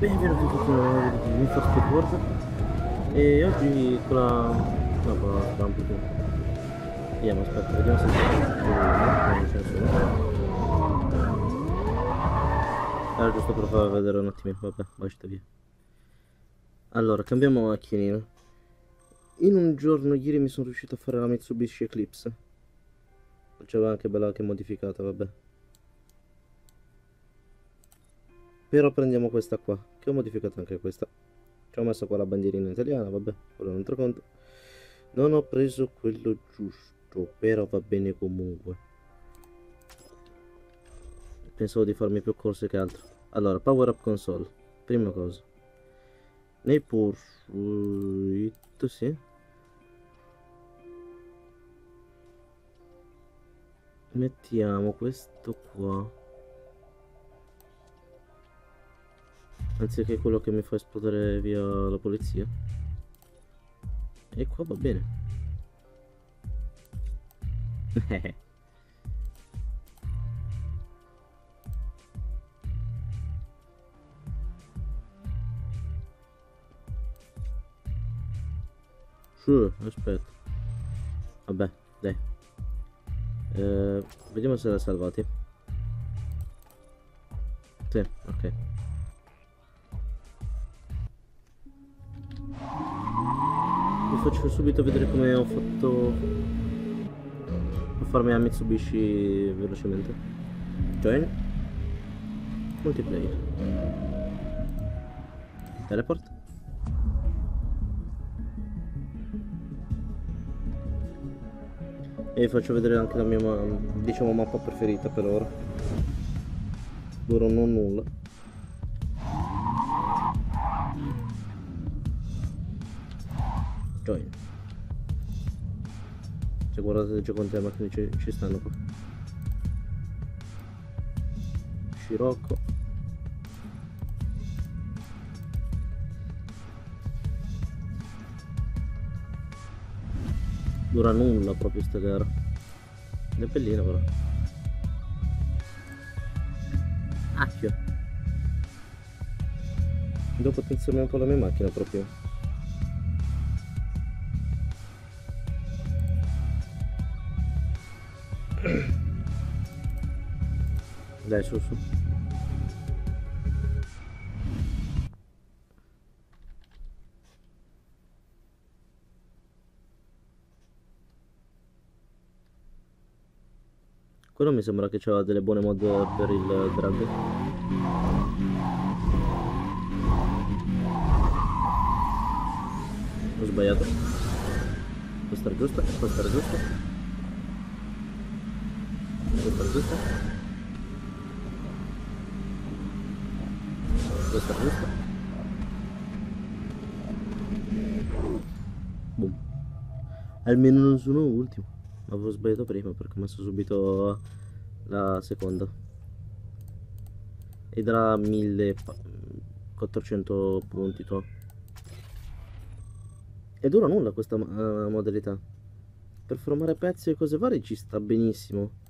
Bem-vindos a mais um New For Speed Forza. Oggi con la... no, con la Lamborghini. Andiamo, aspetta, vediamo se c'è nessuno. Era giusto per far vedere un attimo, vabbè, basta via. Allora, cambiamo macchinina. In un giorno ieri mi sono riuscito a fare la Mitsubishi Eclipse. Faceva anche bella, che modificata, vabbè. Però prendiamo questa qua, che ho modificato anche questa. Ci ho messo qua la bandierina italiana, vabbè, quello è un altro conto. Non ho preso quello giusto, però va bene comunque. Pensavo di farmi più corse che altro. Allora, Power Up Console, prima cosa. Nei Pursuit, sì. Mettiamo questo qua. Anziché quello che mi fa esplodere via la polizia. E qua va bene. Sì, aspetta. Vabbè, dai. Vediamo se l'ha salvati. Sì, ok. Faccio subito vedere come ho fatto a farmi a Mitsubishi velocemente. Join multiplayer, teleport. E vi faccio vedere anche la mia diciamo mappa preferita per ora. Loro non nulla. Se guardate già quante macchine ci stanno qua. Scirocco. Dura nulla proprio sta gara. È bellina però. Acchio. Devo potenziare un po' la mia macchina proprio. Dai, su, su. Quello mi sembra che c'era delle buone mod per il drag. Ho sbagliato. Questa era giusta, questa era giusta. Questa era giusta. Questa è giusta. Boom. Almeno non sono ultimo. Avevo sbagliato prima perché ho messo subito la seconda. E darà 1400 punti to. E dura nulla questa modalità. Per formare pezzi e cose varie ci sta benissimo.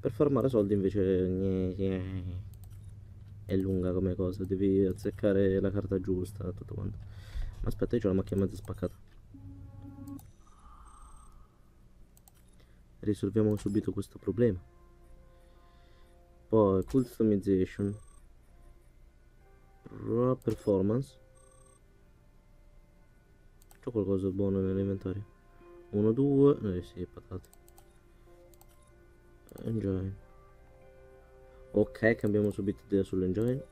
Per farmare soldi invece niente. È lunga come cosa, devi azzeccare la carta giusta, tutto quanto. Ma aspetta, io ho la macchina mezza spaccata. Risolviamo subito questo problema. Poi customization, performance. C'ho qualcosa di buono nell'inventario. 1, 2, sì, patate. Enjoy. Ok, cambiamo subito idea sull'enjoy.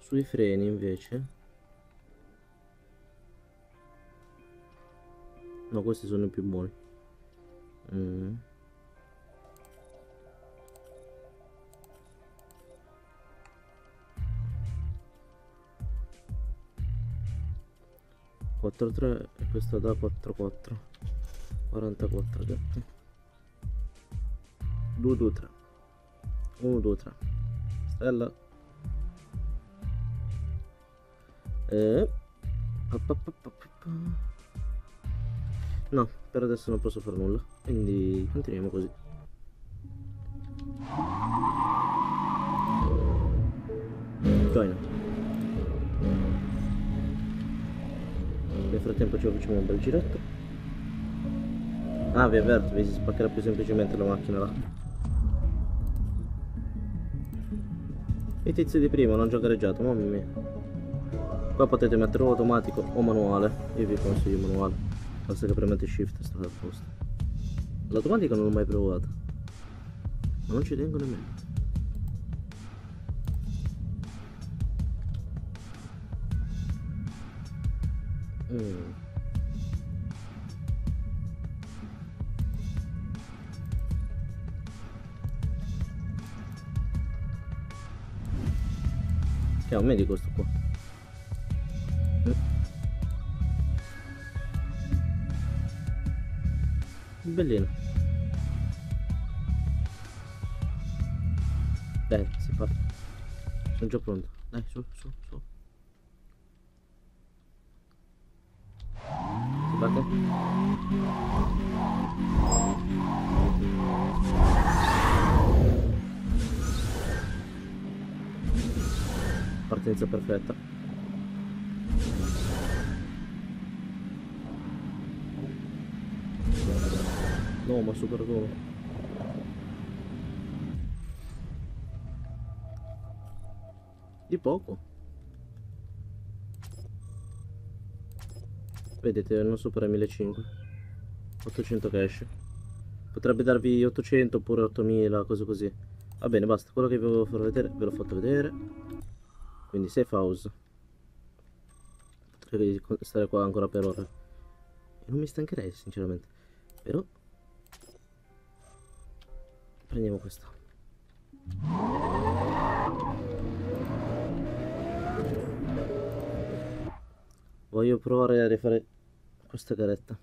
Sui freni invece. No, questi sono i più buoni. E questo da 44 44 detto. 2 2 3, 1 2 3, stella. No, per adesso non posso fare nulla. Quindi continuiamo così. Coin. Nel frattempo ci facciamo un bel giretto. Ah, vi avverto, vi si spaccherà più semplicemente la macchina là. I tizi di prima non hanno già gareggiato, mamma mia. Qua potete metterlo automatico o manuale. Io vi consiglio il manuale. Basta che premete shift e state a posto. L'automatica non l'ho mai provata, ma non ci tengo nemmeno. Che è un medico sto qua. Bellino. Dai, si parte. Sono già pronto. Dai, su, su, su. Si parte. Partenza perfetta. No, ma super duro. Di poco. Vedete, non supera 1500. 800 cash. Potrebbe darvi 800 oppure 8000, cose così. Va bene, basta. Quello che vi volevo far vedere, ve l'ho fatto vedere. Quindi safe house. Potrei stare qua ancora per ore. E non mi stancherei, sinceramente. Però... prendiamo questa. Voglio provare a rifare questa caretta.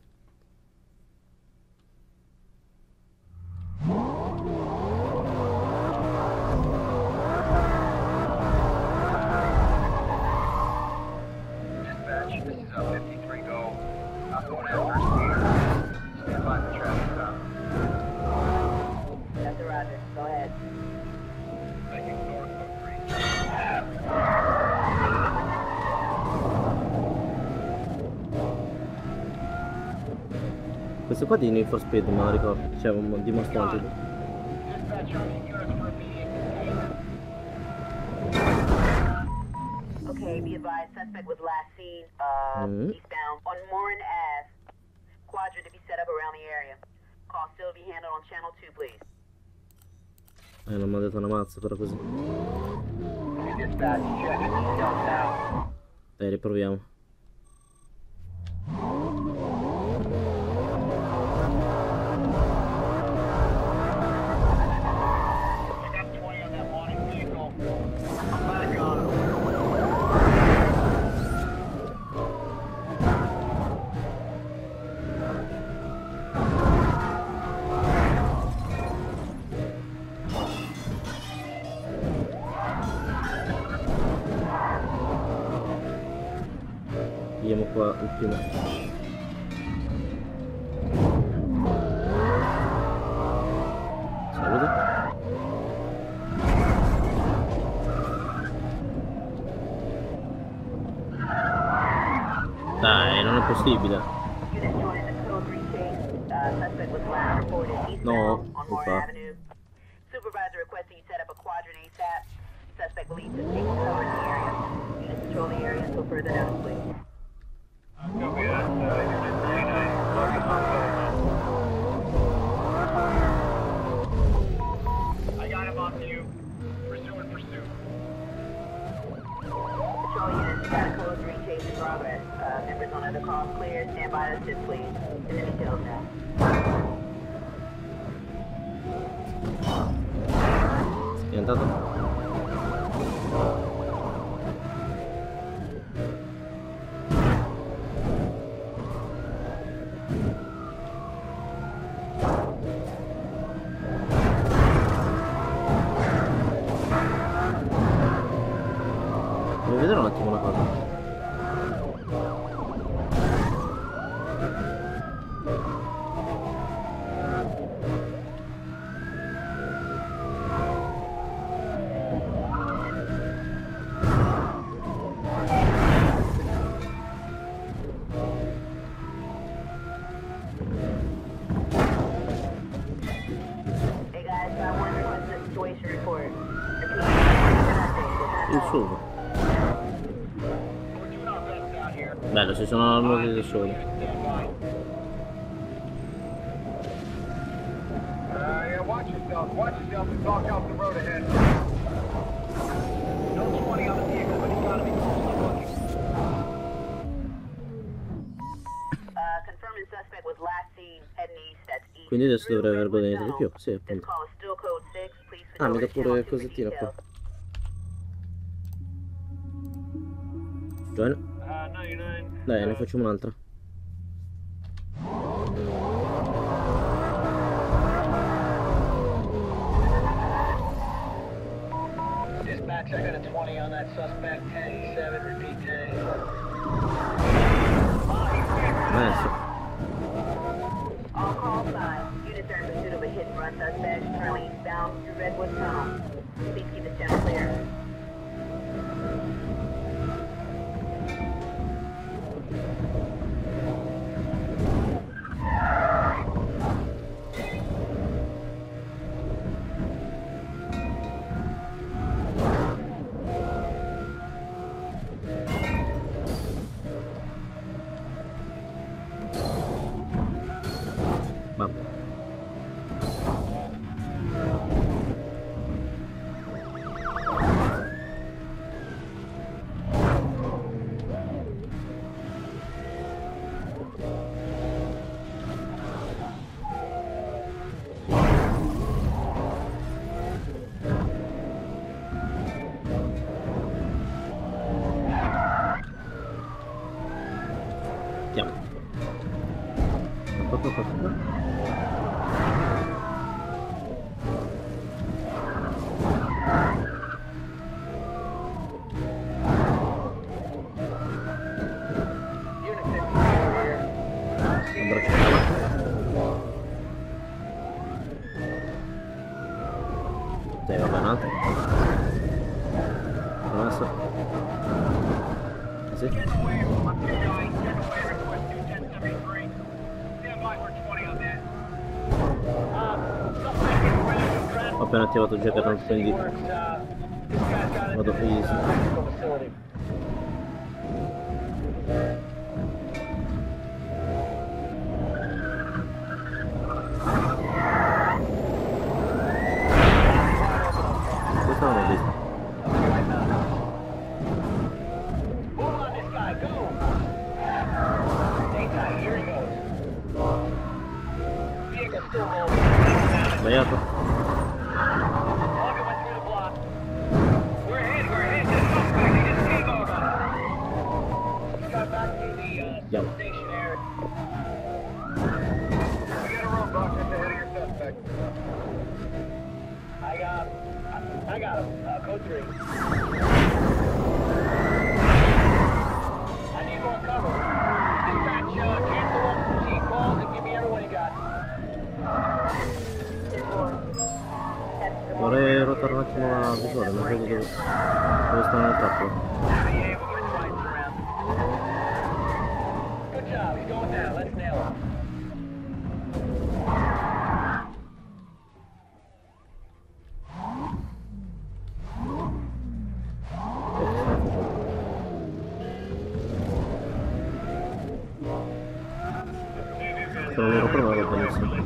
Questo qua di New For Speed, me lo ricordo, c'è un dimostrante. Ok, be advised, suspect was last seen, eastbound on Morin Ave. Quadrant to be set up around the area. Call Sylvie handle on channel 2, please. Non mi ha detto una mazza, però così. Dai, riproviamo. Qua il primo saluta dai, non è possibile. No, ufa. Spiantato. Voglio vedere un attimo una cosa. il solo. Bello, ci sono armati da solo. Quindi adesso dovrei aver guadagnato di più, sì, appunto. Ah, mi dà pure cosa tira qua. Join. Dai, ne facciamo un'altra. Nice. Ho appena attivato il jacket, quindi vado easy. Questo non l'ho visto. Sbagliato. Vorrei rotare un attimo la visore, non vedo dove stanno le trappole. Se non ero provato benissimo.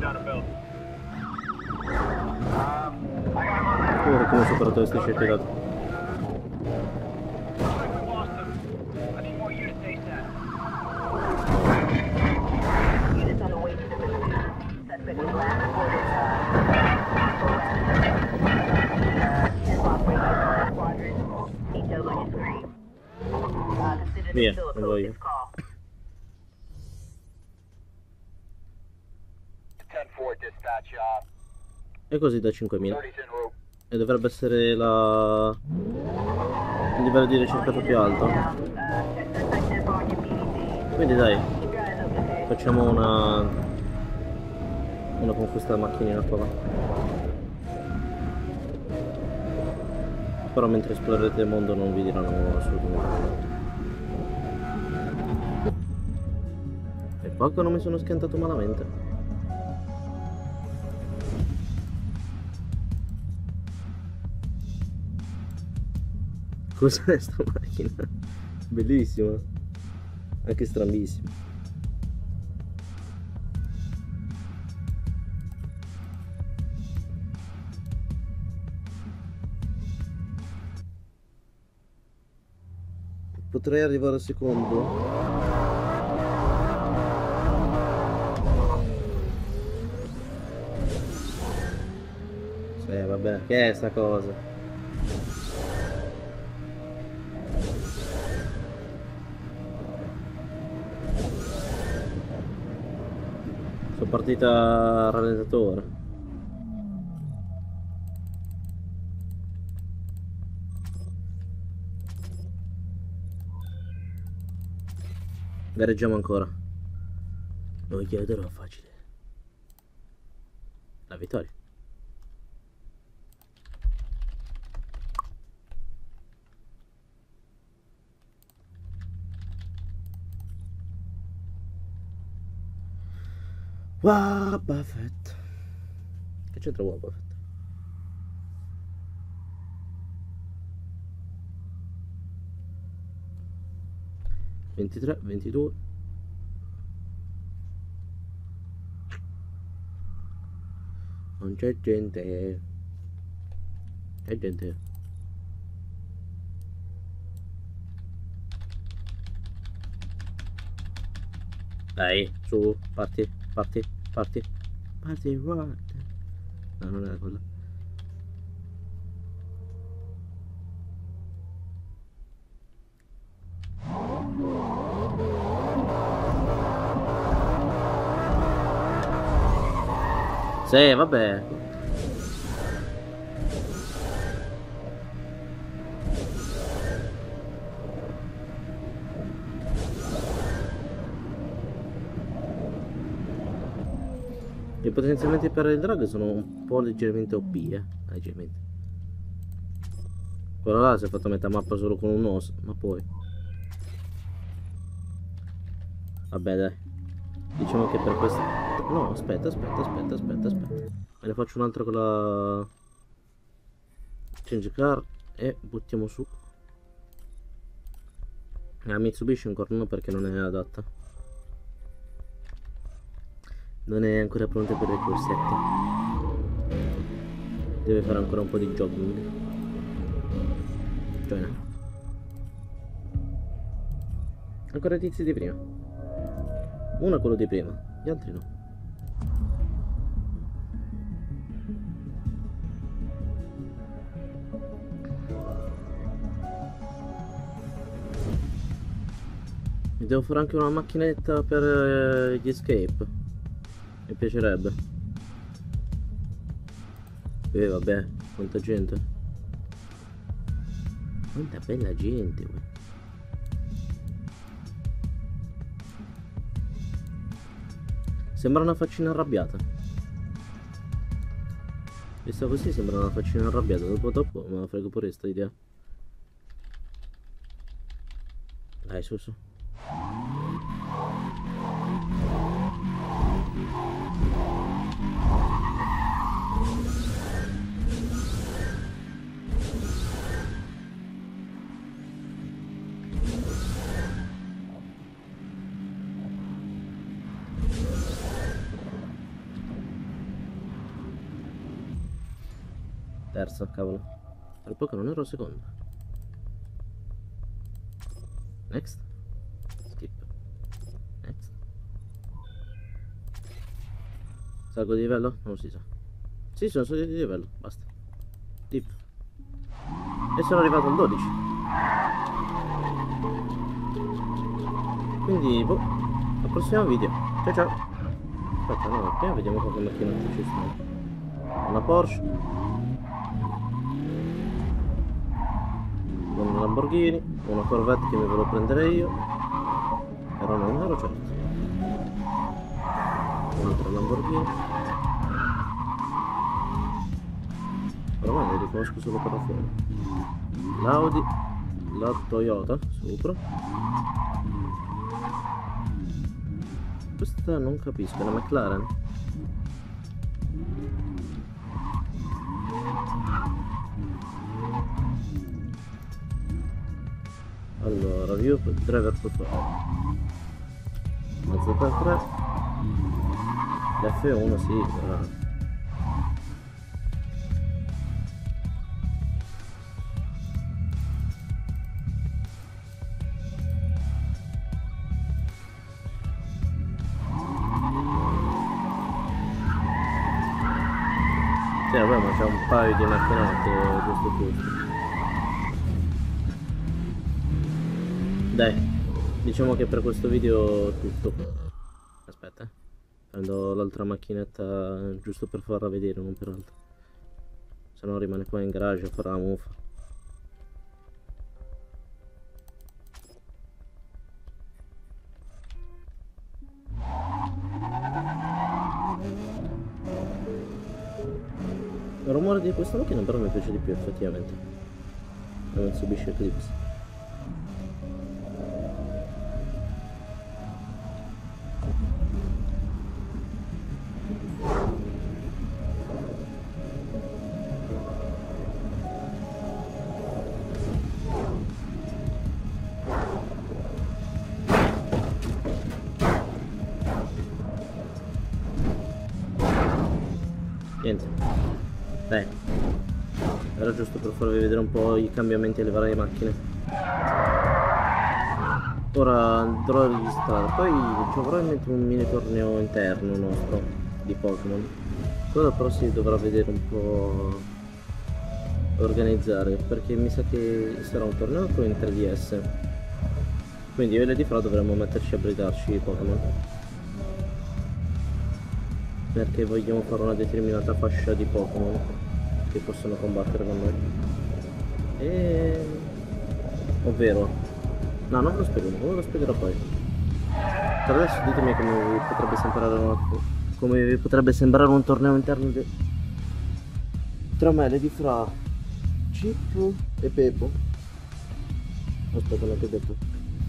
Come ho superato queste scelte da... Via, non voglio. E così da 5.000. E dovrebbe essere la... il livello di ricercato più alto. Quindi dai, facciamo una conquista macchinina qua. Però mentre esplorerete il mondo non vi diranno assolutamente. E poco non mi sono schiantato malamente. Cos'è questa macchina? Bellissima. Anche stranissima. Potrei arrivare al secondo? Vabbè, che è sta cosa? Sono partita al rallentatore. Gareggiamo ancora. Non chiederò facile la vittoria. Wow, Buffett. Che c'entra Wow, Buffett? '23, '22. Non c'è gente. C'è gente. Dai, su, parti, parti. Parti, guarda. No, non era quella. Sì, vabbè. I potenziamenti per il drag sono un po' leggermente OP, leggermente. Quello là si è fatto metà mappa solo con un osso, ma poi vabbè dai. Diciamo che per questo... No, aspetta. Me ne faccio un'altra con la... Change car e buttiamo su. La Mitsubishi ancora no perché non è adatta. Non è ancora pronta per il corsetto. Deve fare ancora un po' di jogging. Joina. Ancora i tizi di prima. Uno è quello di prima, gli altri no. Mi devo fare anche una macchinetta per gli escape. Mi piacerebbe. Vabbè, quanta gente. Quanta bella gente, uè. Sembra una faccina arrabbiata. Vista così sembra una faccina arrabbiata. Dopo me la frego pure sta idea. Dai, su. Terzo, cavolo. Per poco non ero secondo. Next. Skip. Next. Salgo di livello? Non si sa. Sì, sono salito di livello. Basta. Tip. E sono arrivato al 12. Quindi, boh. Al prossimo video. Ciao ciao. Aspetta, no, prima vediamo qualche macchina ci sono. Una Porsche. Una Lamborghini, una Corvette che mi volevo prendere io, però non ero certo. Un'altra Lamborghini, ormai le riconosco solo per la fuori. L'Audi, la Toyota sopra. Questa non capisco, è una McLaren. Allora, io andrei verso F3. F1 sì, allora. Sì, vabbè, ma c'è un paio di macchinate a questo punto. Dai, diciamo che per questo video è tutto. Aspetta, prendo l'altra macchinetta giusto per farla vedere, non per altro. Se no rimane qua in garage a fare la muffa. Il rumore di questa macchina però mi piace di più effettivamente. La Mitsubishi Eclipse. Beh, era giusto per farvi vedere un po' i cambiamenti alle varie macchine. Ora andrò a registrare, poi ci avrò in mente un mini torneo interno nostro di Pokémon. Quello però si dovrà vedere un po' organizzare, perché mi sa che sarà un torneo con il 3DS. Quindi io e lei di fra dovremmo metterci a bridarci i Pokémon, perché vogliamo fare una determinata fascia di Pokémon che possono combattere con noi. E... ovvero... no, non lo spiego, lo spiegherò poi. Per adesso ditemi come vi potrebbe sembrare un torneo interno di... tra me le di fra Cippo e Peppo. Aspetta, quello che ho detto.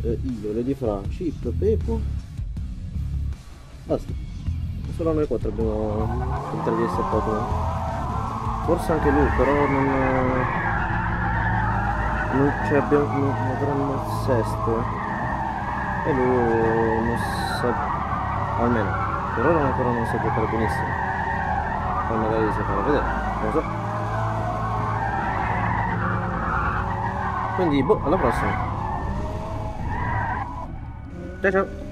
Io le di fra Cippo e Peppo. Basta. Solo noi quattro abbiamo il 3DS e Pokémon. Forse anche lui, però non ci abbiamo, avremmo il sesto. E lui non sa, almeno per ora ancora non sa giocare benissimo. Poi magari si farà vedere, non lo so. Quindi boh, alla prossima. Ciao ciao!